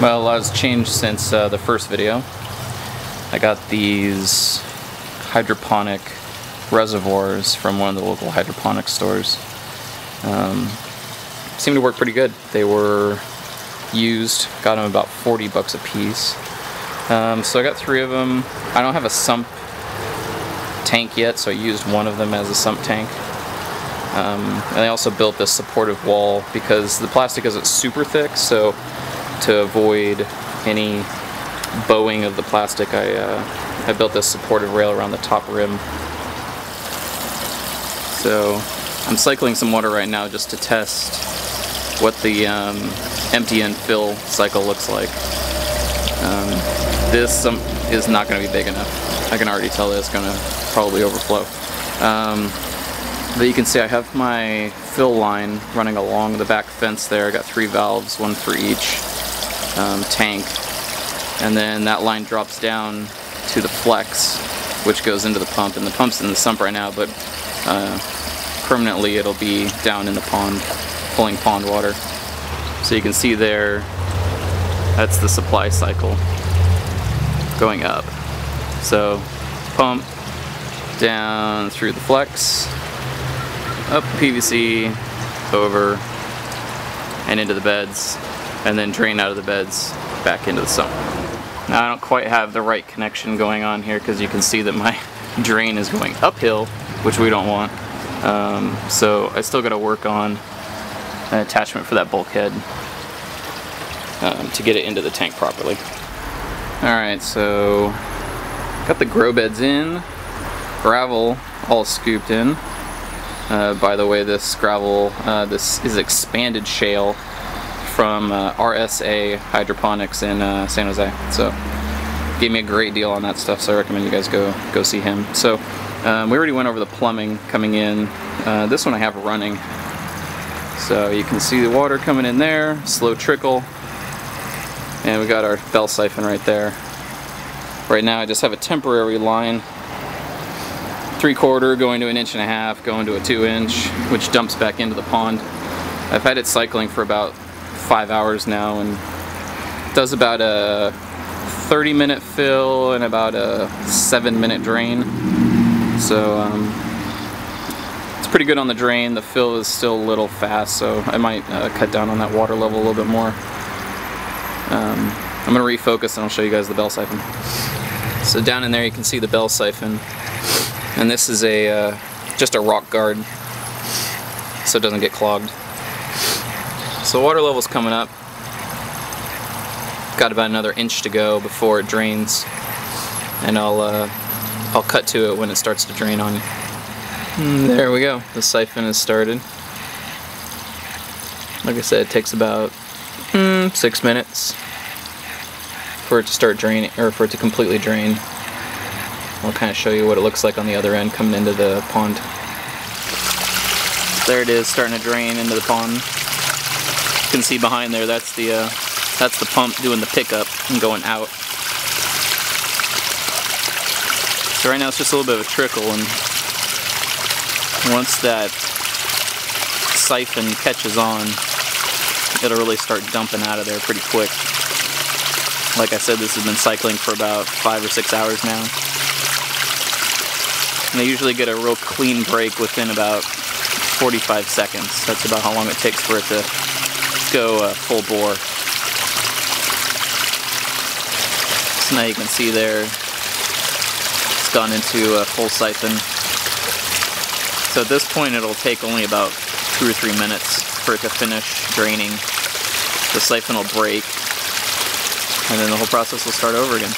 Well, a lot has changed since the first video. I got these hydroponic reservoirs from one of the local hydroponic stores. Seem to work pretty good. They were used, got them about 40 bucks a piece. So I got three of them. I don't have a sump tank yet, so I used one of them as a sump tank. And I also built this supportive wall because the plastic isn't super thick, so to avoid any bowing of the plastic, I built this supportive rail around the top rim. So I'm cycling some water right now just to test what the empty and fill cycle looks like. This is not going to be big enough. I can already tell that it's going to probably overflow. But you can see I have my fill line running along the back fence there. I got three valves, one for each tank. And then that line drops down to the flex, which goes into the pump. And the pump's in the sump right now, but permanently it'll be down in the pond, pulling pond water. So you can see there, that's the supply cycle going up. So pump, down through the flex, up PVC, over, and into the beds, and then drain out of the beds back into the sump. Now I don't quite have the right connection going on here because you can see that my drain is going uphill, which we don't want. So I still got to work on an attachment for that bulkhead to get it into the tank properly. Alright, so got the grow beds in, gravel all scooped in. By the way, this gravel, this is expanded shale from RSA Hydroponics in San Jose. So, gave me a great deal on that stuff, so I recommend you guys go see him. So, we already went over the plumbing coming in. This one I have running. So, you can see the water coming in there, slow trickle. And we got our bell siphon right there. Right now, I just have a temporary line. 3/4 going to 1.5 inch, going to a 2 inch, which dumps back into the pond. I've had it cycling for about 5 hours now and does about a 30-minute fill and about a 7-minute drain. So it's pretty good on the drain. The fill is still a little fast, so I might cut down on that water level a little bit more. I'm going to refocus and I'll show you guys the bell siphon. So down in there you can see the bell siphon. And this is a just a rock guard, so it doesn't get clogged. So water level's coming up. Got about another inch to go before it drains, and I'll cut to it when it starts to drain on you. And there we go. The siphon is started. Like I said, it takes about 6 minutes for it to start draining, or for it to completely drain. I'll kind of show you what it looks like on the other end coming into the pond. There it is, starting to drain into the pond. You can see behind there, that's the pump doing the pickup and going out. So right now it's just a little bit of a trickle, and once that siphon catches on, it'll really start dumping out of there pretty quick. Like I said, this has been cycling for about 5 or 6 hours now. And they usually get a real clean break within about 45 seconds. That's about how long it takes for it to go full bore. So now you can see there, it's gone into a full siphon. So at this point it'll take only about 2 or 3 minutes for it to finish draining. The siphon will break, and then the whole process will start over again.